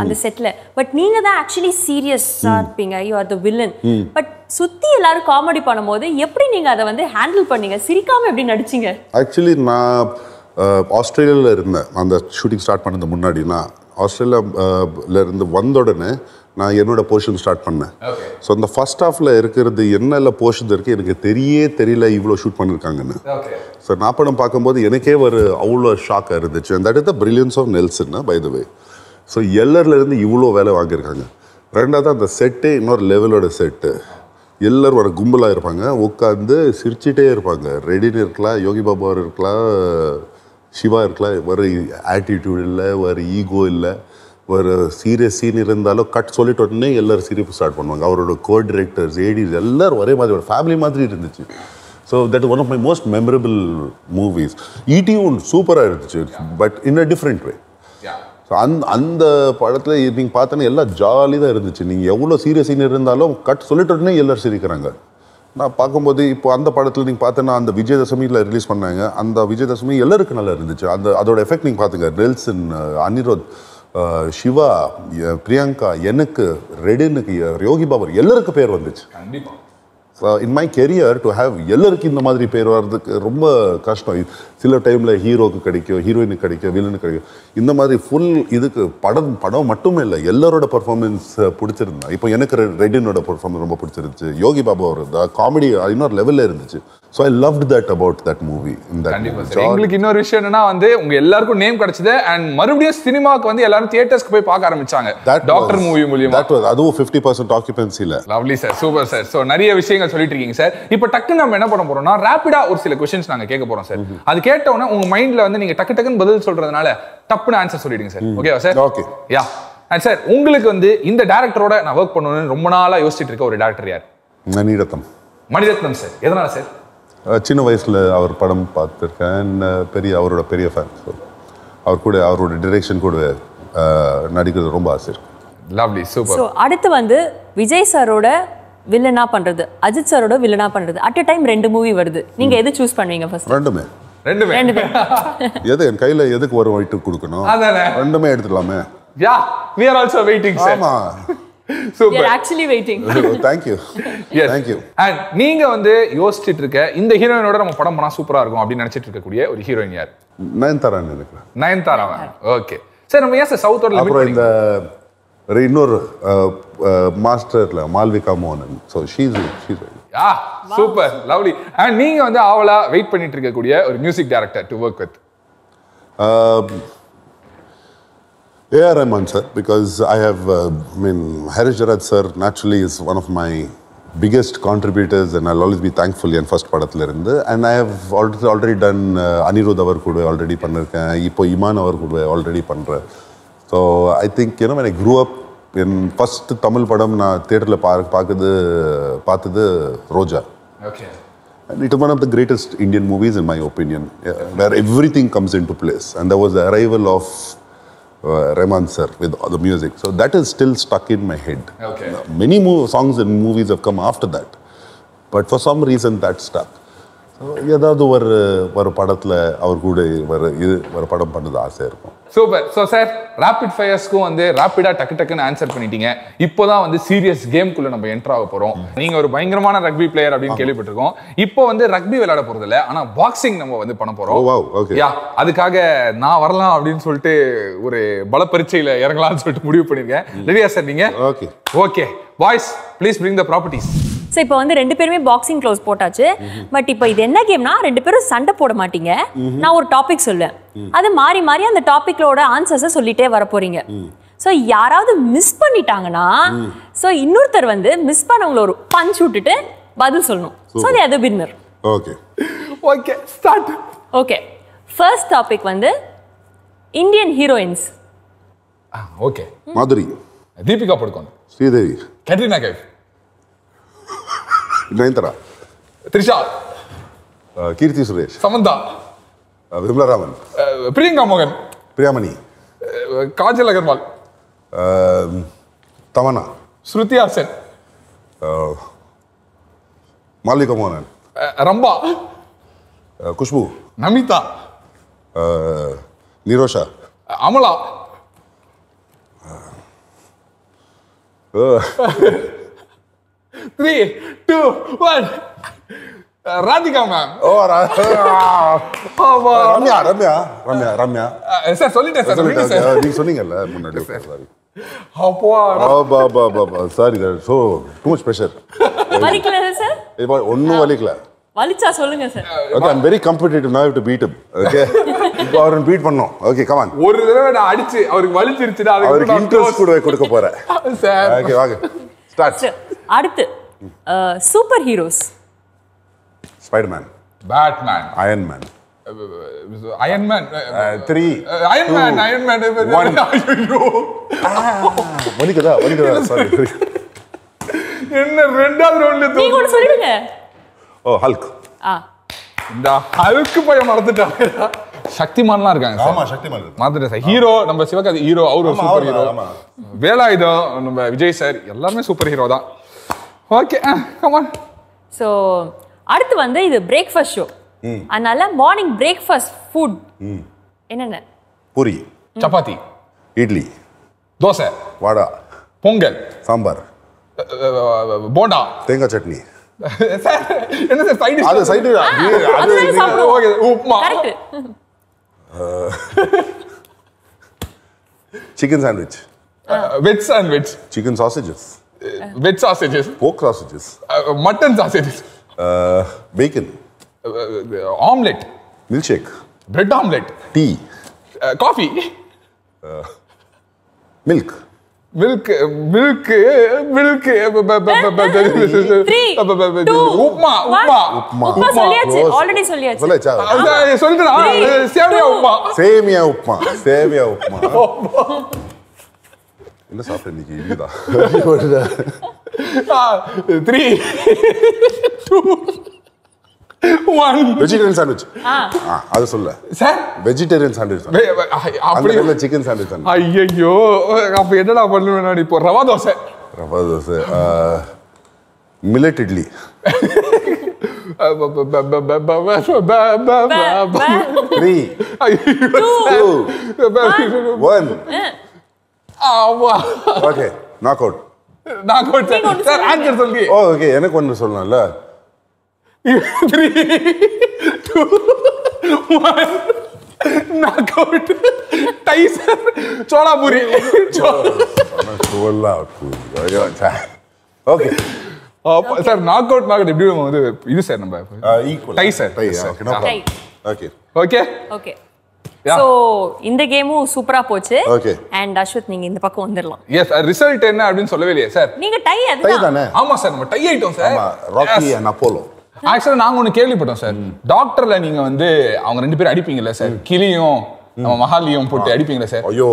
அந்த செட்டில், பட் நீங்கள் தான் ஆக்சுவலி சீரியஸாக இருப்பீங்க, you are the villain. But சுற்றி எல்லாரும் காமெடி பண்ணும்போது எப்படி நீங்கள் அதை வந்து ஹேண்டில் பண்ணீங்க, சிரிக்காமல் எப்படி நடிச்சிங்க? ஆக்சுவலி நான் ஆஸ்திரேலியாவில் இருந்தேன் அந்த ஷூட்டிங் ஸ்டார்ட் பண்ணது முன்னாடி. நான் ஆஸ்திரேலியாவில் இருந்து வந்தோடனே நான் என்னோடய போர்ஷன் ஸ்டார்ட் பண்ணேன். ஸோ அந்த ஃபஸ்ட் ஹாஃபில் இருக்கிறது என்னெல்லாம் போர்ஷன் இருக்குது எனக்கு தெரியல இவ்வளோ ஷூட் பண்ணியிருக்காங்கன்னு. ஸோ நான் படம் பார்க்கும்போது எனக்கே ஒரு அவ்வளோ ஷாக்காக இருந்துச்சு. And that is the brilliance of Nelson by the way. So எல்லாருலேருந்து இவ்வளோ வேலை வாங்கியிருக்காங்க. ரெண்டாவது அந்த செட்டே இன்னொரு லெவலோட செட்டு. எல்லோரும் ஒரு கும்பலாக இருப்பாங்க, உட்காந்து சிரிச்சிட்டே இருப்பாங்க. ரெடின்னு இருக்கலாம், யோகி பாபு அவர் இருக்கலாம், சிவா இருக்கலாம். ஒரு ஆட்டிடியூட் இல்லை, ஒரு ஈகோ இல்லை, ஒரு சீரியஸ் சீன் இருந்தாலும் கட் சொல்லிட்டு உடனே எல்லோரும் சீரியஸ் ஸ்டார்ட் பண்ணுவாங்க. அவரோட கோ டிரெக்டர்ஸ், ஏடிஸ் எல்லோரும் ஒரே மாதிரி ஒரு ஃபேமிலி மாதிரி இருந்துச்சு. So that one of my most memorable movies. ஈடியும் சூப்பராக இருந்துச்சு, but in a different way. So அந்த படத்தில் நீங்கள் பார்த்தோன்னா எல்லாம் ஜாலி தான் இருந்துச்சு. நீங்கள் எவ்வளோ சீரியஸ் சீன் இருந்தாலும் கட் சொல்லிட்டு உடனே எல்லோரும் சிரிக்கிறாங்க. நான் பார்க்கும்போது இப்போ அந்த படத்தில் நீங்கள் பார்த்தோன்னா அந்த விஜயதசமியில் ரிலீஸ் பண்ணாங்க. அந்த விஜயதசமி எல்லோருக்கும் நல்லா இருந்துச்சு. அந்த அதோட எஃபெக்ட் நீங்கள் பார்த்துங்க. நெல்சன், அனிருத், சிவா, பிரியங்கா, எனக்கு, ரெடினுக்கு, யோகி பாபர் எல்லாருக்கும் பேர் வந்துச்சு. கண்டிப்பாக in my career to have எல்லாருக்கும் இந்த மாதிரி பேர் வர்றதுக்கு ரொம்ப கஷ்டம். சில டைமில் ஹீரோவுக்கு கிடைக்கும், ஹீரோயினுக்கு கிடைக்கும், வில்லனுக்கு கிடைக்கும். இந்த மாதிரி ஃபுல் இதுக்கு படம் மட்டுமே இல்லை, எல்லாரோட பர்ஃபார்மன்ஸ் பிடிச்சிருந்தேன். இப்போ எனக்கு ரெடினோட பர்ஃபார்மன்ஸ் ரொம்ப பிடிச்சிருந்துச்சு. யோகி பாபு அவர் காமெடி இன்னொரு லெவலில் இருந்துச்சு. So I loved that about that movie. உங்களுக்கு இன்னொரு விஷயம் என்னன்னா வந்து உங்க எல்லாருக்கும் நேம் கிடைச்சது. அண்ட் மறுபடியும் சினிமாவுக்கு வந்து எல்லாரும் தியேட்டர்ஸ்க்கு போய் பார்க்க ஆரம்பிச்சாங்க டாக்டர் மூவி மூலமா. அதுவும் 50% ஆக்குபன்சில. Lovely sir, super sir. So நிறைய விஷயங்கள் சொல்லிட்டு இருக்கீங்க சார். இப்போ டக்குன்னு நம்ம என்ன பண்ண போறோம்னா ரேப்பிடா ஒரு சில கொஸ்டின்ஸ் நாங்கள் கேட்க போறோம் சார். அது கேட்டோன்னா உங்க மைண்ட்ல வந்து நீங்க டக்கு டக்குன்னு பதில் சொல்றதுனால டப்புன்னு ஆன்சர் சொல்லிடுங்க சார், ஓகேவா sir? Okay yeah. And sir உங்களுக்கு வந்து இந்த டேரக்டரோட நான் ஒர்க் பண்ணணும்னு ரொம்ப நாளா யோசிச்சுட்டு இருக்க ஒரு டேரக்டர் யார்? மணிரத்னம் சார். எதனால சார்? சின்ன வயசில் அவர் படம் பார்த்துருக்கேன், பெரிய அவரோட பெரிய ஃபேன். ஸோ அவர் கூட அவரோட டிரெக்ஷன் கூட நடிக்கிறது ரொம்ப ஆசை இருக்கு. Lovely, super. ஸோ அடுத்து வந்து விஜய் சாரோட வில்லனா பண்ணுறது, அஜித் சாரோட வில்லனா பண்ணுறது, அட் அ டைம் ரெண்டு மூவி வருது. நீங்கள் எது சூஸ் பண்ணுவீங்க ஃபர்ஸ்ட்? ரெண்டுமே எது என் கையில் எதுக்கு ஒரு வைட்டு கொடுக்கணும், ரெண்டுமே எடுத்துக்கலாமே. யா, we are also waiting sir. Super. They're actually waiting. Thank you. Yes. Thank you. And நீங்க வந்து யோசிச்சிட்டு இருக்க இந்த ஹீரோயினோட நம்ம படம் பண்ணா சூப்பரா இருக்கும் அப்படின்னு நினைச்சிட்டு இருக்க கூடிய ஒரு ஹீரோயின் யார்? நயன்தாரா நினைக்கிறேன். நயன்தாரா. Okay sir. நம்ம ஏன் சார் சவுத்தோட லிமிட் அப்புறம் இந்த இன்னொரு மாஸ்டர்ல மால்விகா மோகனன். So she's yeah, super, lovely. And நீங்க வந்து அவளா வெயிட் பண்ணிட்டு இருக்க கூடிய ஒரு music director to work with? A.R. Rahman sir, because I have, Harish Jarad sir naturally is one of my biggest contributors and I'll always be thankful in first padathil irundhu. And I have already done Aniruddha avar kuda already pannirukken, ipo Iman avar kuda already pandra. So I think when I grew up in first Tamil padam na theater la paathathu Roja. Okay. And it was one of the greatest Indian movies in my opinion, where everything comes into place. And there was the arrival of Rahman sir with the music. So that is still stuck in my head. Okay. Many songs and movies have come after that. But for some reason that stuck. ஏதாவது ஒரு ஒரு படத்துல அவர் கூட ஒரு படம் பண்ணது ஆசை இருக்கும். சூப்பர். சோ சார் ராபிட் ஃபயர்ஸ்க்கு வந்து ராபிடா டக்கு டக்குன்னு ஆன்சர் பண்ணிட்டீங்க. இப்போதான் வந்து சீரியஸ் கேம்க்குள்ள நம்ம என்டர் ஆக போறோம். நீங்க ஒரு பயங்கரமான rugby player அப்படினு கேள்விப்பட்டிருக்கோம். இப்போ வந்து rugby விளையாட போறது இல்ல, ஆனா boxing நம்ம வந்து பண்ண போறோம். Wow okay. யா அதுக்காக நான் வரலாம் அப்படினு சொல்லிட்டு ஒரு பலபரிச்சையில இறங்கலாம்னு சொல்லிட்டு முடிவு பண்ணிருக்கேன். ரெடியா சார் நீங்க? Okay. Okay. Boys, please bring the properties. So இப்போ வந்து ரெண்டு பேருமே பாக்ஸிங் க்ளோஸ் போட்டாச்சு. பட் இப்போ இது என்ன கேம்னா ரெண்டு பேரும் சண்டை போட மாட்டீங்க. நான் ஒரு டாபிக் சொல்வேன். அது மாறி மாறி அந்த டாபிக்ளோட ஆன்சர்ஸ சொல்லிட்டே வர போறீங்க. சோ யாராவது மிஸ் பண்ணிட்டாங்கனா சோ இன்னொருத்தர் வந்து மிஸ் பண்ணவங்கள ஒரு பஞ்ச் விட்டுட்டு பதில் சொல்லணும். So the other winner. Okay. Okay, start. Okay. First topic வந்து Indian heroines. Okay. Madhuri. Deepika Padukone. Sridevi. Katrina Kaif. Nayanthara. Trisha. Keerthi Suresh. Samantha. Vimla Rahman. Priyanka Mohan. Priyamani. Kajal Agarwal. Tamana. Shruti Haasan. Malavika Mohanan. Ramba. Kushbu. Namita. Nirosha. Amala. Three, two, one. Radhika ma'am. Oh, Ramya. Sir, solita sir. You told me, sir. Sorry. Sorry, so too much pressure. Valikla sir? Onnu valikla. Valicha solunga sir. Okay, I'm very competitive now. I have to beat him. Okay. அவரை பீட் பண்ணோம். Okay come on. ஒரு தடவை நான் அடிச்சு அவருக்கு வலிச்சிருச்சுடா அதுக்கு நான் இன்ட்ரஸ்ட் கூட கொடுக்க போறேன். சார். ஓகே வாங்க. ஸ்டார்ட். அடுத்து super heroes. Spiderman. Batman. Iron Man. Iron Man 3 Iron Man 1 ஐயோ. வலிக்குதா? சாரி. என்ன ரெண்டாவது ரவுண்ட்ல தோத்து. நீ கூட சொல்லுங்க. Oh Hulk. ஆ. இந்த ஹல்க் போய் மறந்துட்டாங்கடா. சக்திமான்லாம் இருக்காங்க. ஆமா சக்திமான். மாதர் சார் ஹீரோ நம்ம சிவகாதி ஹீரோ அவர் சூப்பர் ஹீரோ. வேலாயுதோ நம்ம விஜய் சார் எல்லாரும் சூப்பர் ஹீரோ தான். Okay come on. சோ அடுத்து வந்து இது பிரேக்பாஸ்ட் ஷோ. அதனால மார்னிங் பிரேக்பாஸ்ட் ஃபுட் என்னென்ன? பூரி, சப்பாத்தி, இட்லி, தோசை, வடை, பொங்கல், சாம்பார், போண்டா, தேங்காய் சட்னி. சார் என்ன சார் சைடு அது சைடு அது சாப்பிடு. Okay upma. Correct. Chicken sandwich. Veg sandwich. Chicken sausages. Veg sausages. Pork sausages. Mutton sausages. Bacon. Omelette. Milkshake. Bread omelette. Tea. Coffee. Milk. Milk. 3, 2, 1. Upma. Already solliyachu. Solla Semiya upma. Illa saapre niki idida. 3, 2, 1. Vegetarian sandwich. Adu solla sir. Vegetarian sandwich appadiyilla chicken sandwich than ayyo appo enna pannuva naan ipo rava dosa millet idli three two one okay knockout sir answer solli okay enakku onnu sollanalla 3, 2, 1 knockout Tyson chola puri chola okay sir knockout எப்படி நம்ம வந்து இது சார் நம்ம ஈக்குவல் Tyson okay சோ இந்த கேமும் சூப்பரா போச்சு and அஷ்வித் நீங்க இந்த பக்கம் வந்திரலாம் yes result என்ன அப்படினு சொல்லவே இல்லையா சார் நீங்க டை அதுதான் ஆமா சார் நம்ம டை ஐட்டம் சார் ஆமா Rocky and Apollo ஆக்சுவலா நாங்க ஒன்னு கேள்விப்பட்டோம் சார் டாக்டர்ல நீங்க வந்து அவங்க ரெண்டு பேரும் அடிப்பீங்கல்ல சார் கிளியும் நம்ம மகாலியும் போட்டு அடிப்பீங்கல்ல சார் ஐயோ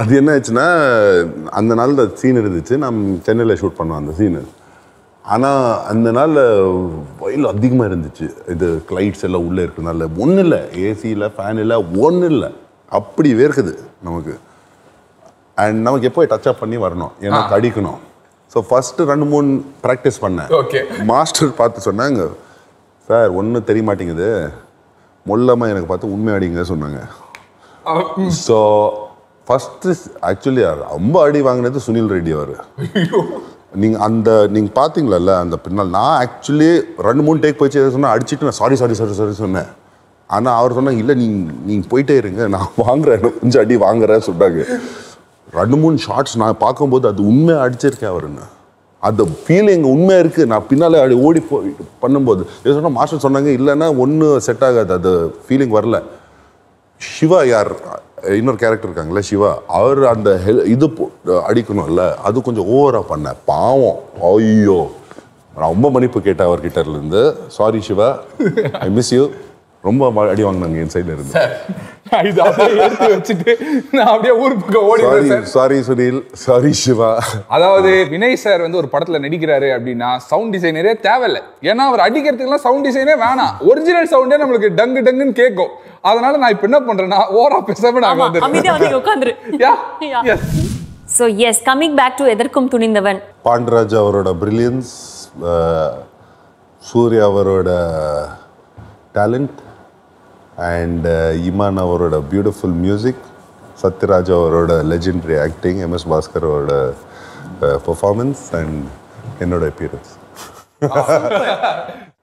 அது என்ன ஆச்சுன்னா அந்த நாள் அந்த சீன் இருந்துச்சு நம்ம சென்னையில் ஷூட் பண்ணோம் அந்த சீனு ஆனால் அந்த நாள் வயல் அதிகமாக இருந்துச்சு இது கிளைட்ஸ் எல்லாம் உள்ளே இருக்கிறதுனால ஒன்றும் இல்லை ஏசி இல்லை ஃபேன் இல்லை ஒன்றும் இல்லை அப்படி வேர்க்குது நமக்கு. அண்ட் நமக்கு எப்போ டச் அப் பண்ணி வரணும், ஏன்னா கடிக்கணும். ஸோ ஃபஸ்ட்டு 2-3 ப்ராக்டிஸ் பண்ணேன். ஓகே, மாஸ்டர் பார்த்து சொன்னாங்க, சார் ஒன்றும் தெரிய மாட்டேங்குது, மொல்லமாக எனக்கு பார்த்து உண்மை அடிங்க சொன்னாங்க. ஸோ ஃபஸ்ட்டு ஆக்சுவலி ரொம்ப அடி வாங்கினது சுனில் ரெட்டி அவர். நீங்கள் அந்த நீங்கள் பார்த்தீங்களா அந்த பின்னால், நான் ஆக்சுவலி 2-3 டேக் போயிடுச்சு சொன்னால் அடிச்சுட்டு நான் சாரி சாரி சாரி சாரி சொன்னேன். ஆனால் அவர் சொன்னாங்க, இல்லை நீங்கள் போயிட்டே இருங்க, நான் வாங்குறேன், கொஞ்சம் அடி வாங்குறேன்னு சொன்னாங்க. 2-3 ஷார்ட்ஸ் நான் பார்க்கும்போது அது உண்மையாக அடிச்சிருக்கேன் அவருன்னு, அந்த ஃபீலிங் உண்மையாக இருக்குது. நான் பின்னால் அப்படி ஓடி போய் பண்ணும்போது எது சொன்னால் மாஸ்டர் சொன்னாங்க, இல்லைன்னா ஒன்றும் செட் ஆகாது, அது ஃபீலிங் வரல. சிவா யார் இன்னொரு கேரக்டர் இருக்காங்களே சிவா, அவர் அந்த இது அடிக்கணும்ல, அது கொஞ்சம் ஓவராக பண்ணேன், பாவம். ஐயோ, நான் ரொம்ப மன்னிப்பு கேட்டேன் அவர்கிட்டருந்து, sorry Siva, I miss you. ரொம்ப அடி வாங்கினாங்க என் சைடில் இருந்து. அதாவது வினய் சார் வந்து ஒரு படத்துல நடிக்கிறாரு அப்படின்னா சவுண்ட் டிசைனரே தேவையில்ல, ஏன்னா அவர் அடிக்கிறதுக்குலாம் சவுண்ட் டிசைனே வேணாம், ஒரிஜினல் சவுண்டே நம்மளுக்கு டங்கு டங்குன்னு கேட்கும். அதனால நான் இப்ப என்ன பண்றேன்னா ஓரா பேசாம. எதற்கும் துணிந்தவன், பாண்டிராஜ் அவரோட பிரில்லியன்ஸ், சூர்யா அவரோட talent, and Iman avaroda beautiful music, Satyaraj avaroda legendary acting, M.S. Bhaskar avaroda performance and enoda appearance.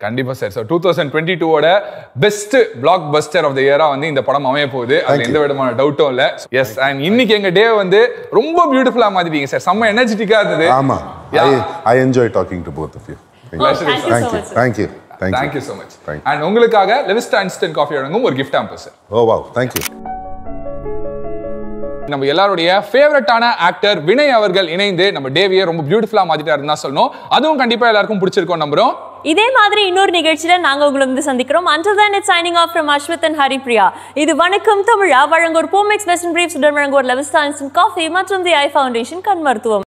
Kandipa sir, so 2022 oda best blockbuster of the year ah vandha indha padam amaya pogudu, adha endha vidamana doubt illa. Yes, and inniki enga day vandu romba beautiful ah maadiveenga sir, some energetic ah irundhudu. Ama I enjoy talking to both of you. Thank you. Thank you so much. And ungalukkaga Levista instant coffee orangum or gift hamper sir. Oh wow, thank you. நம்ம எல்லாரோட ஃபேவரட்டான ஆக்டர் வினய் அவர்கள் இணைந்து நம்ம டேவியை ரொம்ப பியூட்டிஃபுல்லா மாத்திட்டாருன்னு தான் சொல்லணும். அதுவும் கண்டிப்பா எல்லாருக்கும் பிடிச்சிருக்கும் நம்புறோம். இதே மாதிரி இன்னொரு நிகழ்ச்சியில நாங்க உங்களை வந்து சந்திக்கிறோம். Until then, it's signing off from Ashwith and Haripriya. இது வணக்கம் தமிழா வழங்குவோர், போமெக்ஸ் வெஸ்டர்ன் பிரீஃப்ஸ் உடன் வழங்குவோர், லெவிஸ்டா இன்ஸ்டன்ட் காஃபி மற்றும் தி ஐ ஃபவுண்டேஷன் கண் மருத்துவம்.